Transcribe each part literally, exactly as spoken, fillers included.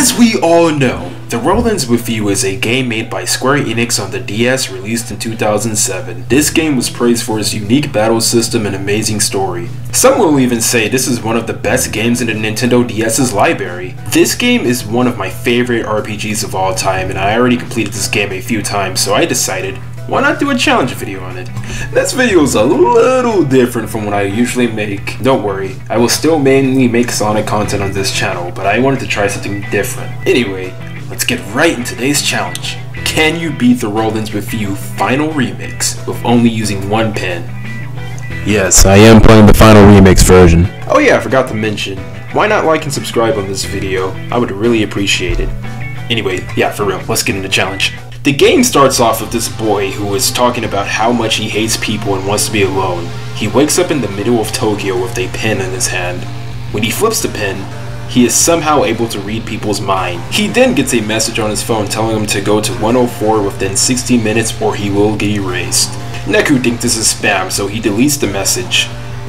As we all know, The Rollins With You is a game made by Square Enix on the D S, released in two thousand seven. This game was praised for its unique battle system and amazing story. Some will even say this is one of the best games in the Nintendo DS's library. This game is one of my favorite R P Gs of all time, and I already completed this game a few times, so I decided, why not do a challenge video on it? This video is a little different from what I usually make. Don't worry, I will still mainly make Sonic content on this channel, but I wanted to try something different. Anyway, let's get right into today's challenge. Can you beat the Rollins With You Final Remix with only using one pen? Yes, I am playing the Final Remix version. Oh yeah, I forgot to mention, why not like and subscribe on this video? I would really appreciate it. Anyway, yeah, for real, let's get into the challenge. The game starts off with this boy who is talking about how much he hates people and wants to be alone. He wakes up in the middle of Tokyo with a pen in his hand. When he flips the pen, he is somehow able to read people's mind. He then gets a message on his phone telling him to go to one oh four within sixty minutes or he will get erased. Neku thinks this is spam, so he deletes the message.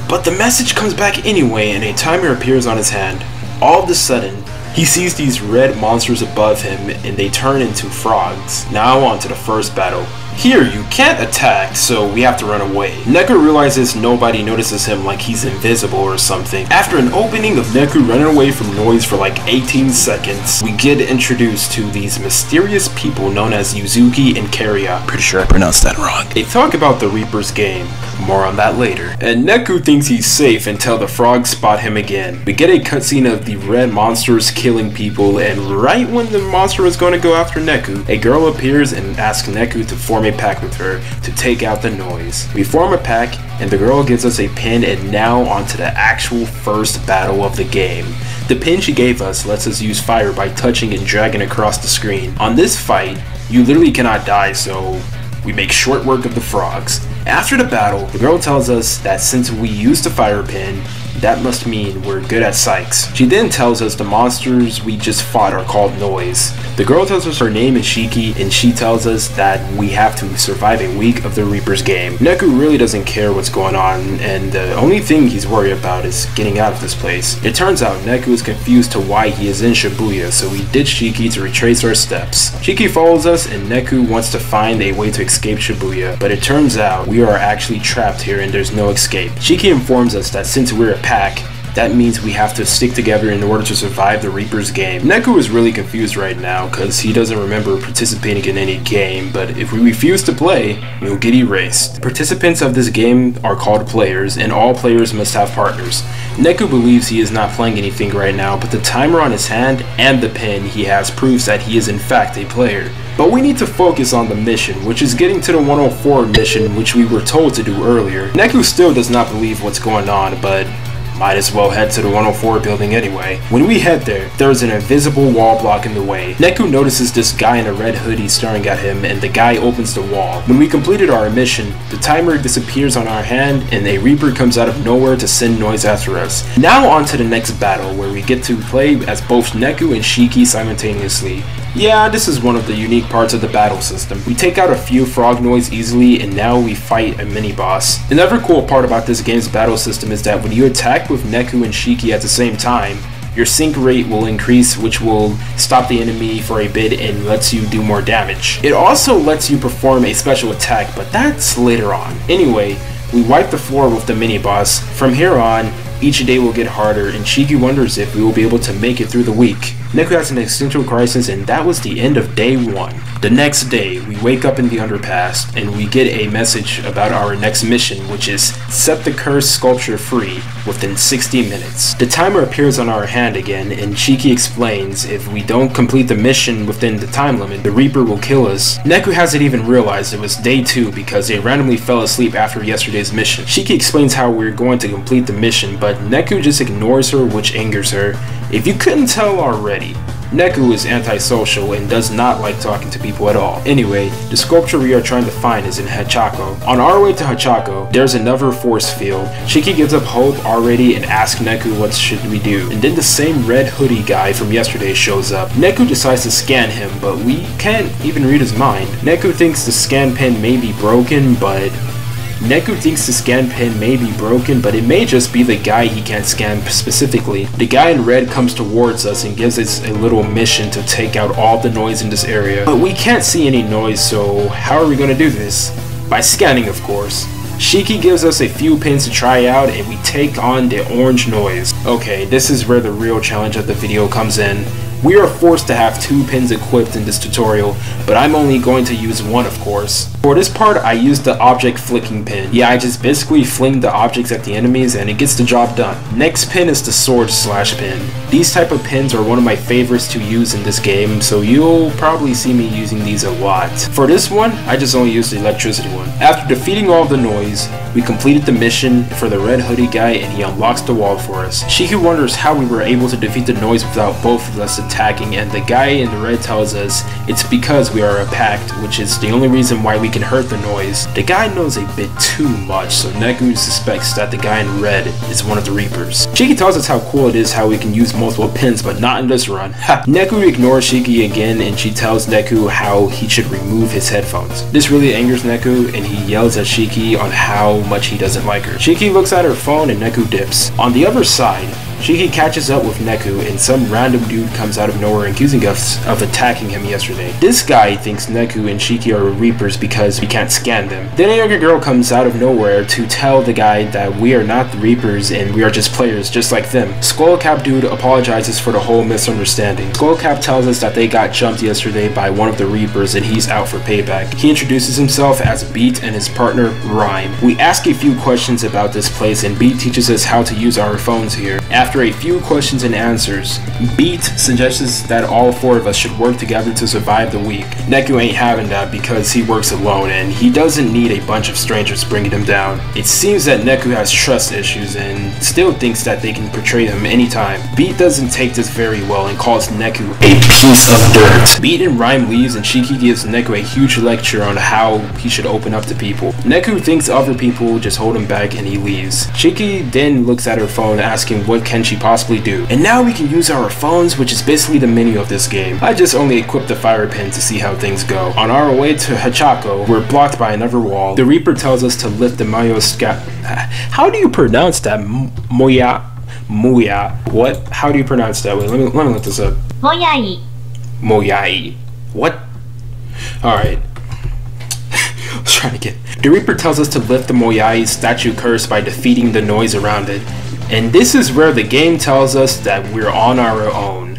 But the message comes back anyway and a timer appears on his hand. All of a sudden, he sees these red monsters above him and they turn into frogs. Now on to the first battle. Here, you can't attack, so we have to run away. Neku realizes nobody notices him, like he's invisible or something. After an opening of Neku running away from noise for like eighteen seconds, we get introduced to these mysterious people known as Yuzuki and Kariya. Pretty sure I pronounced that wrong. They talk about the Reaper's game. More on that later. And Neku thinks he's safe until the frogs spot him again. We get a cutscene of the red monsters killing people, and right when the monster is going to go after Neku, a girl appears and asks Neku to form a pack with her to take out the noise. We form a pack and the girl gives us a pin, and now onto the actual first battle of the game. The pin she gave us lets us use fire by touching and dragging across the screen. On this fight, you literally cannot die, so we make short work of the frogs. After the battle, the girl tells us that since we used the fire pin, that must mean we're good at psychs. She then tells us the monsters we just fought are called noise. The girl tells us her name is Shiki, and she tells us that we have to survive a week of the Reaper's game. Neku really doesn't care what's going on, and the only thing he's worried about is getting out of this place. It turns out Neku is confused to why he is in Shibuya, so we ditch Shiki to retrace our steps. Shiki follows us, and Neku wants to find a way to escape Shibuya, but it turns out we are actually trapped here and there's no escape. Shiki informs us that since we're a pack, that means we have to stick together in order to survive the Reaper's game. Neku is really confused right now because he doesn't remember participating in any game, but if we refuse to play, we'll get erased. The participants of this game are called players, and all players must have partners. Neku believes he is not playing anything right now, but the timer on his hand and the pin he has proves that he is in fact a player. But we need to focus on the mission, which is getting to the one oh four mission, which we were told to do earlier. Neku still does not believe what's going on, but might as well head to the one oh four building anyway. When we head there, there is an invisible wall blocking the way. Neku notices this guy in a red hoodie staring at him, and the guy opens the wall. When we completed our mission, the timer disappears on our hand, and a Reaper comes out of nowhere to send noise after us. Now on to the next battle, where we get to play as both Neku and Shiki simultaneously. Yeah, this is one of the unique parts of the battle system. We take out a few frog noise easily, and now we fight a mini-boss. Another cool part about this game's battle system is that when you attack with Neku and Shiki at the same time, your sync rate will increase, which will stop the enemy for a bit and lets you do more damage. It also lets you perform a special attack, but that's later on. Anyway, we wipe the floor with the mini-boss. From here on, each day will get harder, and Shiki wonders if we will be able to make it through the week. Neku has an existential crisis, and that was the end of day one. The next day, we wake up in the underpass, and we get a message about our next mission, which is set the cursed sculpture free within sixty minutes. The timer appears on our hand again, and Shiki explains if we don't complete the mission within the time limit, the Reaper will kill us. Neku hasn't even realized it was day two because they randomly fell asleep after yesterday's mission. Shiki explains how we're going to complete the mission, but Neku just ignores her, which angers her. If you couldn't tell already, Neku is antisocial and does not like talking to people at all. Anyway, the sculpture we are trying to find is in Hachiko. On our way to Hachiko, there's another force field. Shiki gives up hope already and asks Neku what should we do. And then the same red hoodie guy from yesterday shows up. Neku decides to scan him, but we can't even read his mind. Neku thinks the scan pen may be broken, but Neku thinks the scan pen may be broken, but it may just be the guy he can't scan specifically. The guy in red comes towards us and gives us a little mission to take out all the noise in this area. But we can't see any noise, so how are we gonna do this? By scanning, of course. Shiki gives us a few pins to try out and we take on the orange noise. Okay, this is where the real challenge of the video comes in. We are forced to have two pins equipped in this tutorial, but I'm only going to use one, of course. For this part, I used the object flicking pin. Yeah, I just basically fling the objects at the enemies and it gets the job done. Next pin is the sword slash pin. These type of pins are one of my favorites to use in this game, so you'll probably see me using these a lot. For this one, I just only used the electricity one. After defeating all the noise, we completed the mission for the red hoodie guy and he unlocks the wall for us. Shiki wonders how we were able to defeat the noise without both of us attacking, and the guy in the red tells us it's because we are a pact, which is the only reason why we can hurt the noise. The guy knows a bit too much, so Neku suspects that the guy in red is one of the Reapers. Shiki tells us how cool it is how we can use multiple pins, but not in this run. Neku ignores Shiki again and she tells Neku how he should remove his headphones. This really angers Neku and he yells at Shiki on how much he doesn't like her. Shiki looks at her phone and Neku dips. On the other side, Shiki catches up with Neku and some random dude comes out of nowhere accusing us of attacking him yesterday. This guy thinks Neku and Shiki are Reapers because we can't scan them. Then a younger girl comes out of nowhere to tell the guy that we are not the Reapers and we are just players just like them. Skullcap dude apologizes for the whole misunderstanding. Skullcap tells us that they got jumped yesterday by one of the Reapers and he's out for payback. He introduces himself as Beat and his partner Rhyme. We ask a few questions about this place and Beat teaches us how to use our phones here. After After a few questions and answers, Beat suggests that all four of us should work together to survive the week. Neku ain't having that because he works alone and he doesn't need a bunch of strangers bringing him down. It seems that Neku has trust issues and still thinks that they can betray him anytime. Beat doesn't take this very well and calls Neku a piece of dirt. Beat and Rhyme leaves and Shiki gives Neku a huge lecture on how he should open up to people. Neku thinks other people just hold him back and he leaves. Shiki then looks at her phone asking what can she possibly do. And now we can use our phones, which is basically the menu of this game. I just only equipped the fire pin to see how things go. On our way to Hachiko, we're blocked by another wall. The Reaper tells us to lift the Mayo Scat. How do you pronounce that? Moyai. Moyai. What? How do you pronounce that? Wait, let me let me look this up. Moyai. Moyai. What? All right. Let's try again. The Reaper tells us to lift the Moyai statue curse by defeating the noise around it. And this is where the game tells us that we're on our own.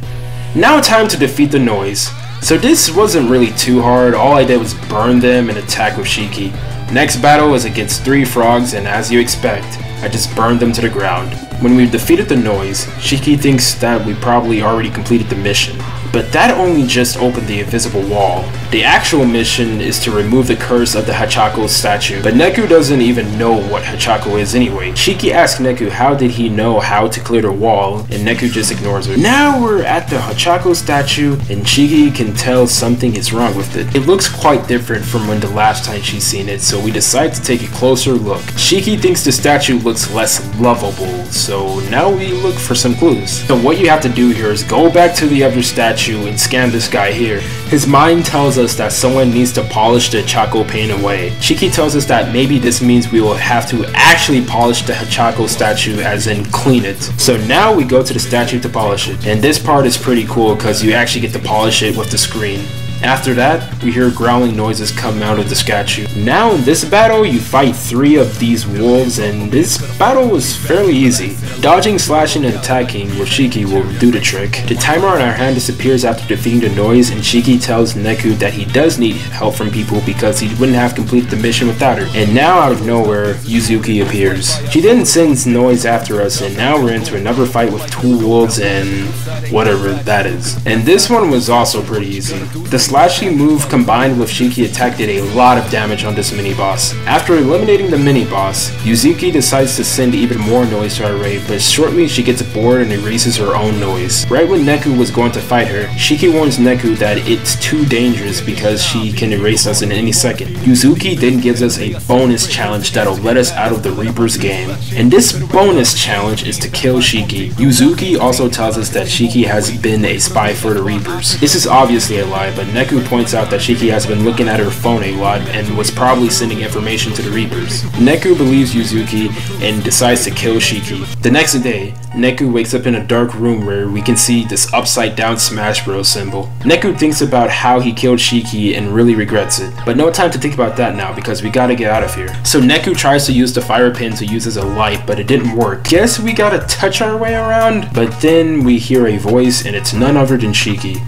Now time to defeat the noise. So this wasn't really too hard, all I did was burn them and attack with Shiki. Next battle is against three frogs and as you expect, I just burned them to the ground. When we defeated the noise, Shiki thinks that we probably already completed the mission. But that only just opened the invisible wall. The actual mission is to remove the curse of the Hachiko statue, but Neku doesn't even know what Hachiko is anyway. Shiki asks Neku how did he know how to clear the wall, and Neku just ignores her. Now we're at the Hachiko statue, and Shiki can tell something is wrong with it. It looks quite different from when the last time she's seen it, so we decide to take a closer look. Shiki thinks the statue looks less lovable, so now we look for some clues. So what you have to do here is go back to the other statue and scan this guy here. His mind tells us that someone needs to polish the Hachiko paint away. Shiki tells us that maybe this means we will have to actually polish the Hachiko statue, as in clean it. So now we go to the statue to polish it. And this part is pretty cool because you actually get to polish it with the screen. After that, we hear growling noises come out of the statue. Now in this battle, you fight three of these wolves, and this battle was fairly easy. Dodging, slashing, and attacking with Shiki will do the trick. The timer on our hand disappears after defeating the noise, and Shiki tells Neku that he does need help from people because he wouldn't have completed the mission without her. And now out of nowhere, Yuzuki appears. She then sends noise after us, and now we're into another fight with two wolves and whatever that is. And this one was also pretty easy. The Slashy move combined with Shiki attack did a lot of damage on this mini-boss. After eliminating the mini-boss, Yuzuki decides to send even more noise to our raid, but shortly she gets bored and erases her own noise. Right when Neku was going to fight her, Shiki warns Neku that it's too dangerous because she can erase us in any second. Yuzuki then gives us a bonus challenge that'll let us out of the Reaper's game. And this bonus challenge is to kill Shiki. Yuzuki also tells us that Shiki has been a spy for the Reapers. This is obviously a lie, but Neku Neku points out that Shiki has been looking at her phone a lot and was probably sending information to the Reapers. Neku believes Yuzuki and decides to kill Shiki. The next day, Neku wakes up in a dark room where we can see this upside down Smash Bros symbol. Neku thinks about how he killed Shiki and really regrets it, but no time to think about that now because we gotta get out of here. So Neku tries to use the fire pin to use as a light, but it didn't work. Guess we gotta touch our way around? But then we hear a voice and it's none other than Shiki,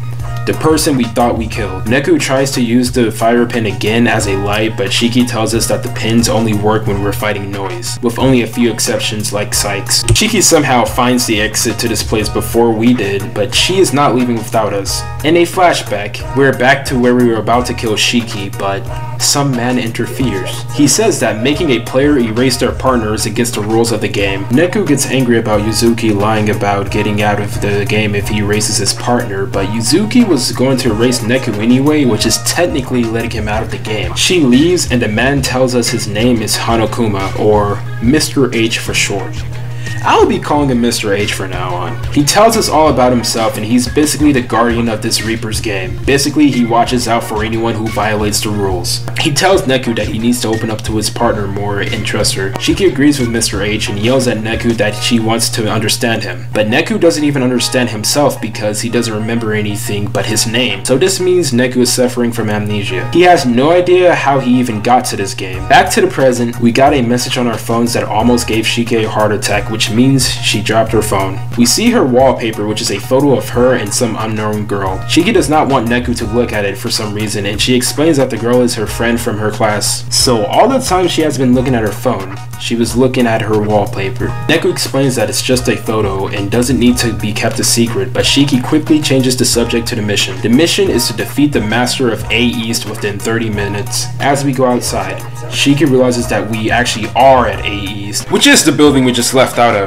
the person we thought we killed. Neku tries to use the fire pin again as a light, but Shiki tells us that the pins only work when we're fighting noise, with only a few exceptions like Sykes. Shiki somehow finds the exit to this place before we did, but she is not leaving without us. In a flashback, we're back to where we were about to kill Shiki, but some man interferes. He says that making a player erase their partner is against the rules of the game. Neku gets angry about Yuzuki lying about getting out of the game if he erases his partner, but Yuzuki was going to erase Neku anyway, which is technically letting him out of the game. She leaves and the man tells us his name is Hanekoma, or Mister H for short. I'll be calling him Mister H from now on. He tells us all about himself and he's basically the guardian of this Reaper's game. Basically, he watches out for anyone who violates the rules. He tells Neku that he needs to open up to his partner more and trust her. Shiki agrees with Mister H and yells at Neku that she wants to understand him. But Neku doesn't even understand himself because he doesn't remember anything but his name. So this means Neku is suffering from amnesia. He has no idea how he even got to this game. Back to the present, we got a message on our phones that almost gave Shiki a heart attack, which means she dropped her phone. We see her wallpaper, which is a photo of her and some unknown girl. Shiki does not want Neku to look at it for some reason, and she explains that the girl is her friend from her class. So all the time she has been looking at her phone, she was looking at her wallpaper. Neku explains that it's just a photo and doesn't need to be kept a secret, but Shiki quickly changes the subject to the mission. The mission is to defeat the master of A East within thirty minutes. As we go outside, Shiki realizes that we actually are at A East, which is the building we just left out of.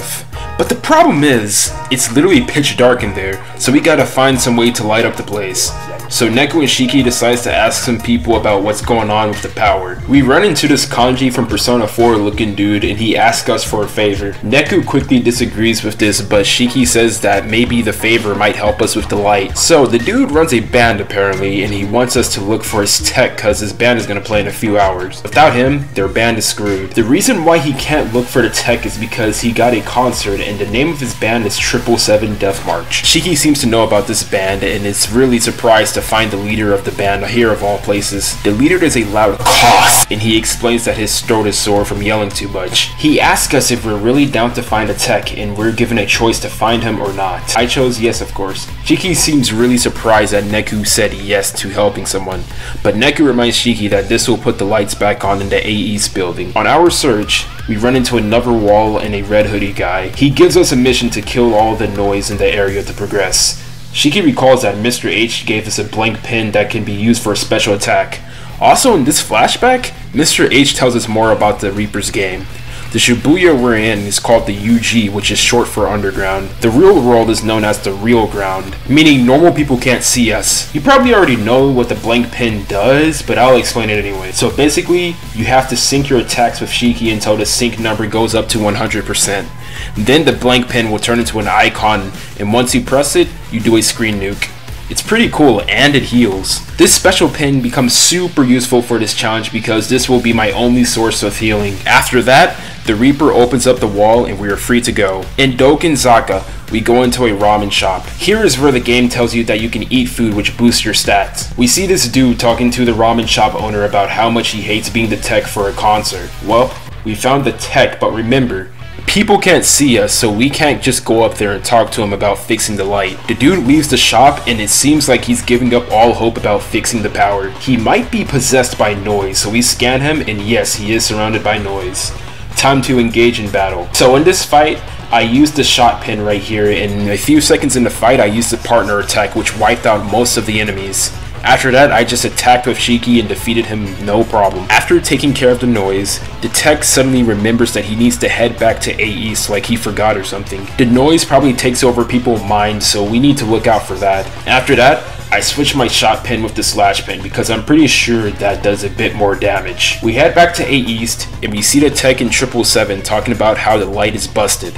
But the problem is, it's literally pitch dark in there, so we gotta find some way to light up the place. So Neku and Shiki decides to ask some people about what's going on with the power. We run into this kanji from Persona four looking dude and he asks us for a favor. Neku quickly disagrees with this, but Shiki says that maybe the favor might help us with the light. So the dude runs a band apparently and he wants us to look for his tech cause his band is gonna play in a few hours. Without him, their band is screwed. The reason why he can't look for the tech is because he got a concert and the name of his band is triple seven Death March. Shiki seems to know about this band and is really surprised to find the leader of the band here of all places. The leader does a loud cough and he explains that his throat is sore from yelling too much. He asks us if we're really down to find a tech and we're given a choice to find him or not. I chose yes, of course. Shiki seems really surprised that Neku said yes to helping someone, but Neku reminds Shiki that this will put the lights back on in the A East building. On our search, we run into another wall and a red hoodie guy. He gives us a mission to kill all the noise in the area to progress. Shiki recalls that Mister H gave us a blank pin that can be used for a special attack. Also in this flashback, Mister H tells us more about the Reaper's game. The Shibuya we're in is called the U G, which is short for underground. The real world is known as the Real Ground, meaning normal people can't see us. You probably already know what the blank pin does, but I'll explain it anyway. So basically, you have to sync your attacks with Shiki until the sync number goes up to one hundred percent. Then the blank pin will turn into an icon, and once you press it, you do a screen nuke. It's pretty cool and it heals. This special pin becomes super useful for this challenge because this will be my only source of healing. After that, the Reaper opens up the wall and we are free to go. In Dogenzaka, we go into a ramen shop. Here is where the game tells you that you can eat food which boosts your stats. We see this dude talking to the ramen shop owner about how much he hates being the tech for a concert. Well, we found the tech, but remember, people can't see us, so we can't just go up there and talk to him about fixing the light. The dude leaves the shop and it seems like he's giving up all hope about fixing the power. He might be possessed by noise, so we scan him and yes, he is surrounded by noise. Time to engage in battle. So in this fight, I used the shot pin right here, and a few seconds in the fight I used the partner attack which wiped out most of the enemies. After that, I just attacked with Shiki and defeated him no problem. After taking care of the noise, the tech suddenly remembers that he needs to head back to A East like he forgot or something. The noise probably takes over people's minds, so we need to look out for that. After that, I switched my shot pin with the slash pin because I'm pretty sure that does a bit more damage. We head back to A East and we see the tech in triple seven talking about how the light is busted.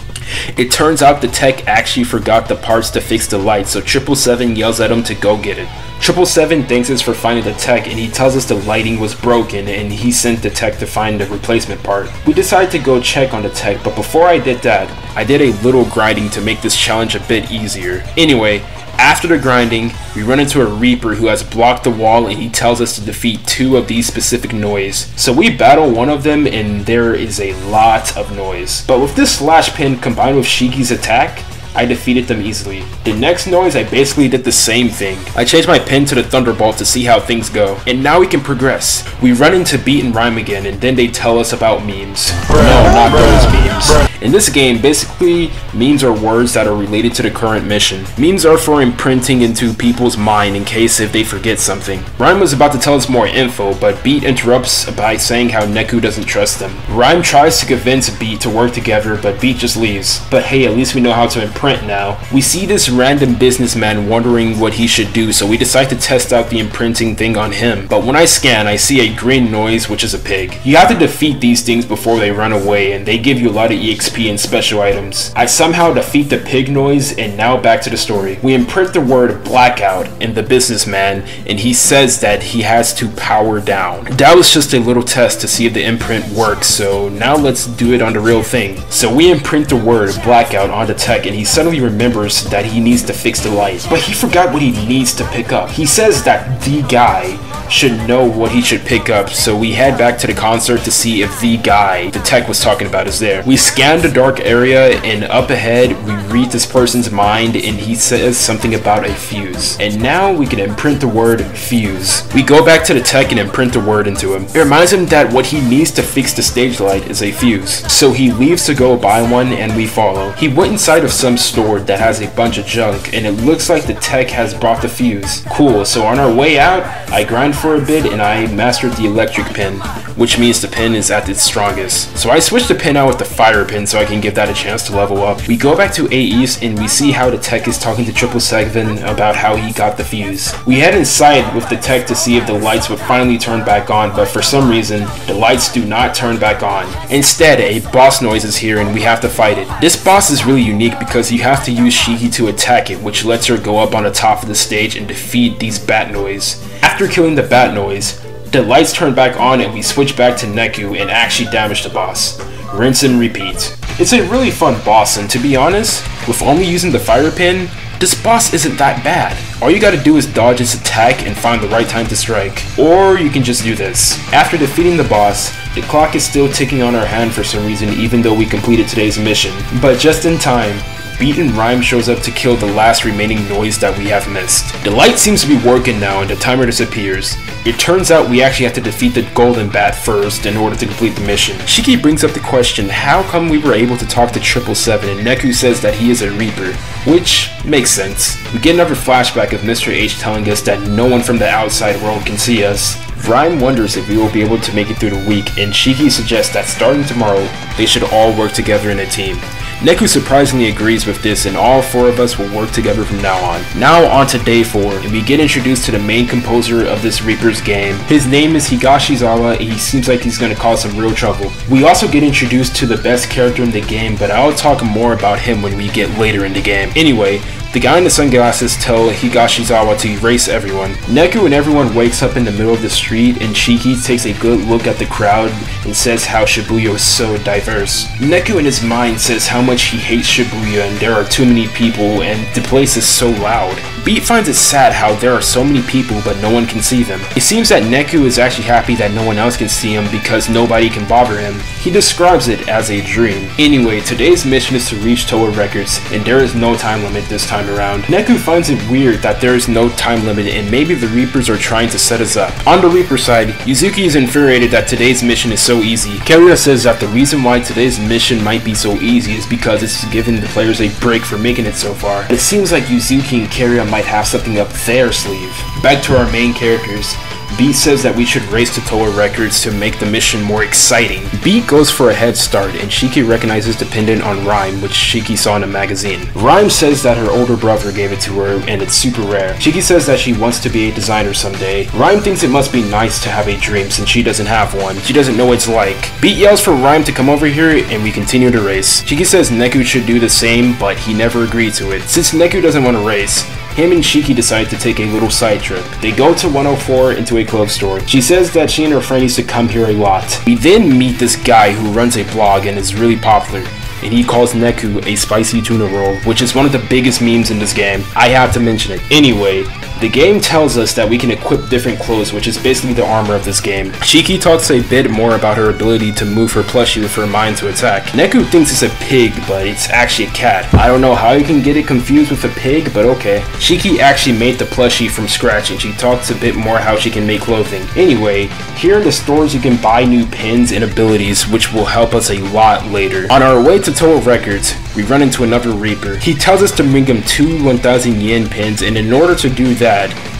It turns out the tech actually forgot the parts to fix the light, so triple seven yells at him to go get it. triple seven thanks us for finding the tech and he tells us the lighting was broken and he sent the tech to find the replacement part. We decided to go check on the tech, but before I did that, I did a little grinding to make this challenge a bit easier. Anyway, after the grinding, we run into a Reaper who has blocked the wall and he tells us to defeat two of these specific noise. So we battle one of them and there is a lot of noise. But with this slash pin combined with Shiki's attack, I defeated them easily. The next noise, I basically did the same thing. I changed my pin to the Thunderbolt to see how things go. And now we can progress. We run into Beat and Rhyme again, and then they tell us about memes. No, not those memes. In this game, basically, memes are words that are related to the current mission. Memes are for imprinting into people's mind in case if they forget something. Rhyme was about to tell us more info, but Beat interrupts by saying how Neku doesn't trust them. Rhyme tries to convince Beat to work together, but Beat just leaves. But hey, at least we know how to imprint. Now we see this random businessman wondering what he should do, so we decide to test out the imprinting thing on him. But when I scan, I see a green noise, which is a pig. You have to defeat these things before they run away, and they give you a lot of E X P and special items. I somehow defeat the pig noise, and now back to the story. We imprint the word blackout in the businessman, and he says that he has to power down. That was just a little test to see if the imprint works, so now let's do it on the real thing. So we imprint the word blackout on the tech, and he suddenly remembers that he needs to fix the light, but he forgot what he needs to pick up. He says that the guy should know what he should pick up, so we head back to the concert to see if the guy the tech was talking about is there. We scan the dark area, and up ahead we read this person's mind, and he says something about a fuse. And now we can imprint the word fuse. We go back to the tech and imprint the word into him. It reminds him that what he needs to fix the stage light is a fuse, so he leaves to go buy one, and we follow. He went inside of some store that has a bunch of junk, and it looks like the tech has brought the fuse. Cool, so on our way out, I grind for a bit and I mastered the electric pin, which means the pin is at its strongest. So I switched the pin out with the fire pin so I can give that a chance to level up. We go back to A East and we see how the tech is talking to triple seven about how he got the fuse. We head inside with the tech to see if the lights would finally turn back on, but for some reason, the lights do not turn back on. Instead, a boss noise is here and we have to fight it. This boss is really unique because you have to use Shiki to attack it, which lets her go up on the top of the stage and defeat these bat noise. After killing the bat noise, the lights turn back on and we switch back to Neku and actually damage the boss. Rinse and repeat. It's a really fun boss, and to be honest, with only using the fire pin, this boss isn't that bad. All you gotta do is dodge its attack and find the right time to strike. Or you can just do this. After defeating the boss, the clock is still ticking on our hand for some reason even though we completed today's mission. But just in time, Beat and Rhyme shows up to kill the last remaining noise that we have missed. The light seems to be working now and the timer disappears. It turns out we actually have to defeat the golden bat first in order to complete the mission. Shiki brings up the question, how come we were able to talk to triple seven, and Neku says that he is a Reaper, which makes sense. We get another flashback of Mister H telling us that no one from the outside world can see us. Rhyme wonders if we will be able to make it through the week, and Shiki suggests that starting tomorrow, they should all work together in a team. Neku surprisingly agrees with this, and all four of us will work together from now on. Now on to day four, and we get introduced to the main composer of this Reaper's game. His name is Higashizawa, and he seems like he's going to cause some real trouble. We also get introduced to the best character in the game, but I'll talk more about him when we get later in the game. Anyway, the guy in the sunglasses tells Higashizawa to erase everyone. Neku and everyone wakes up in the middle of the street, and Shiki takes a good look at the crowd and says how Shibuya is so diverse. Neku in his mind says how much he hates Shibuya and there are too many people and the place is so loud. Beat finds it sad how there are so many people but no one can see them. It seems that Neku is actually happy that no one else can see him because nobody can bother him. He describes it as a dream. Anyway, today's mission is to reach Tower Records and there is no time limit this time around. Neku finds it weird that there is no time limit and maybe the Reapers are trying to set us up. On the Reaper side, Yuzuki is infuriated that today's mission is so easy. Kariya says that the reason why today's mission might be so easy is because because it's given the players a break for making it so far. But it seems like Yuzuki and Kariya might have something up their sleeve. Back to our main characters. B says that we should race to Tower Records to make the mission more exciting. B goes for a head start, and Shiki recognizes the pendant on Rhyme, which Shiki saw in a magazine. Rhyme says that her older brother gave it to her, and it's super rare. Shiki says that she wants to be a designer someday. Rhyme thinks it must be nice to have a dream since she doesn't have one. She doesn't know what it's like. B yells for Rhyme to come over here, and we continue to race. Shiki says Neku should do the same, but he never agreed to it. Since Neku doesn't want to race, him and Shiki decide to take a little side trip. They go to one oh four into a clothes store. She says that she and her friend used to come here a lot. We then meet this guy who runs a blog and is really popular, and he calls Neku a spicy tuna roll, which is one of the biggest memes in this game. I have to mention it. Anyway, the game tells us that we can equip different clothes, which is basically the armor of this game. Shiki talks a bit more about her ability to move her plushie with her mind to attack. Neku thinks it's a pig, but it's actually a cat. I don't know how you can get it confused with a pig, but okay. Shiki actually made the plushie from scratch, and she talks a bit more how she can make clothing. Anyway, here in the stores you can buy new pins and abilities, which will help us a lot later. On our way to Tower Records, we run into another Reaper. He tells us to bring him two one thousand yen pins, and in order to do that,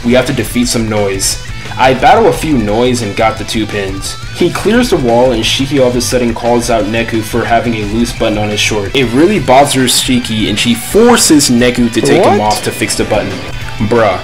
we have to defeat some noise. I battle a few noise and got the two pins. He clears the wall, and Shiki all of a sudden calls out Neku for having a loose button on his short. It really bothers Shiki, and she forces Neku to take what? him off to fix the button. Bruh.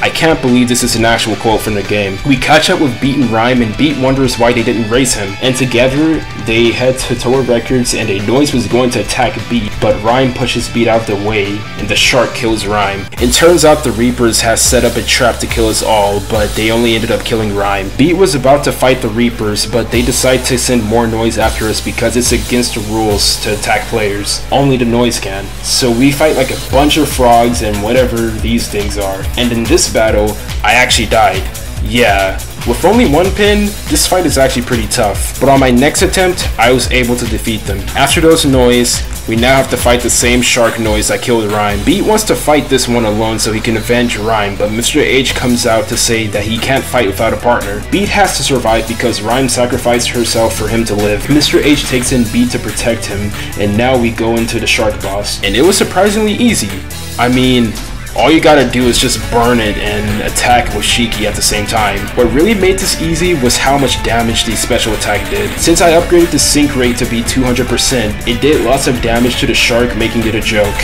I can't believe this is an actual quote from the game. We catch up with Beat and Rhyme, and Beat wonders why they didn't race him. And together, they head to Tower Records, and a noise was going to attack Beat, but Rhyme pushes Beat out of the way, and the shark kills Rhyme. It turns out the Reapers has set up a trap to kill us all, but they only ended up killing Rhyme. Beat was about to fight the Reapers, but they decide to send more noise after us because it's against the rules to attack players. Only the noise can. So we fight like a bunch of frogs and whatever these things are. And in this battle, I actually died. Yeah. With only one pin, this fight is actually pretty tough, but on my next attempt, I was able to defeat them. After those noise, we now have to fight the same shark noise that killed Rhyme. Beat wants to fight this one alone so he can avenge Rhyme, but Mister H comes out to say that he can't fight without a partner. Beat has to survive because Rhyme sacrificed herself for him to live. Mister H takes in Beat to protect him, and now we go into the shark boss. And it was surprisingly easy. I mean, all you gotta do is just burn it and attack with Shiki at the same time. What really made this easy was how much damage the special attack did. Since I upgraded the sync rate to be two hundred percent, it did lots of damage to the shark, making it a joke.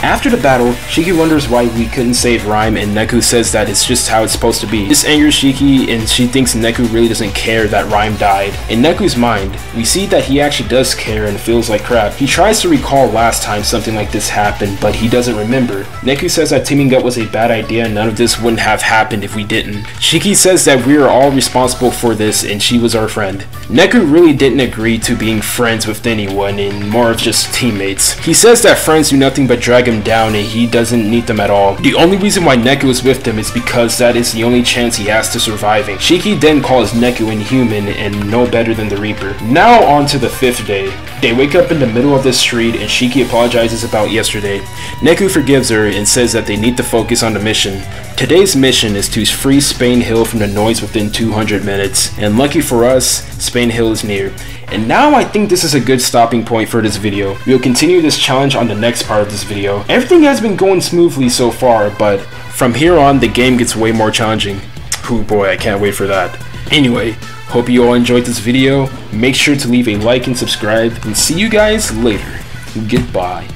After the battle, Shiki wonders why we couldn't save Rhyme, and Neku says that it's just how it's supposed to be. This angers Shiki, and she thinks Neku really doesn't care that Rhyme died. In Neku's mind, we see that he actually does care and feels like crap. He tries to recall last time something like this happened, but he doesn't remember. Neku says that teaming up was a bad idea and none of this wouldn't have happened if we didn't. Shiki says that we are all responsible for this and she was our friend. Neku really didn't agree to being friends with anyone and more of just teammates. He says that friends do nothing but drag him down and he doesn't need them at all. The only reason why Neku is with them is because that is the only chance he has to surviving. Shiki then calls Neku inhuman and no better than the Reaper. Now on to the fifth day. They wake up in the middle of the street and Shiki apologizes about yesterday. Neku forgives her and says that they need to focus on the mission. Today's mission is to free Spain Hill from the noise within two hundred minutes, and lucky for us, Spain Hill is near. And now I think this is a good stopping point for this video. We'll continue this challenge on the next part of this video. Everything has been going smoothly so far, but from here on the game gets way more challenging. Oh boy, I can't wait for that. Anyway, hope you all enjoyed this video. Make sure to leave a like and subscribe, and see you guys later. Goodbye.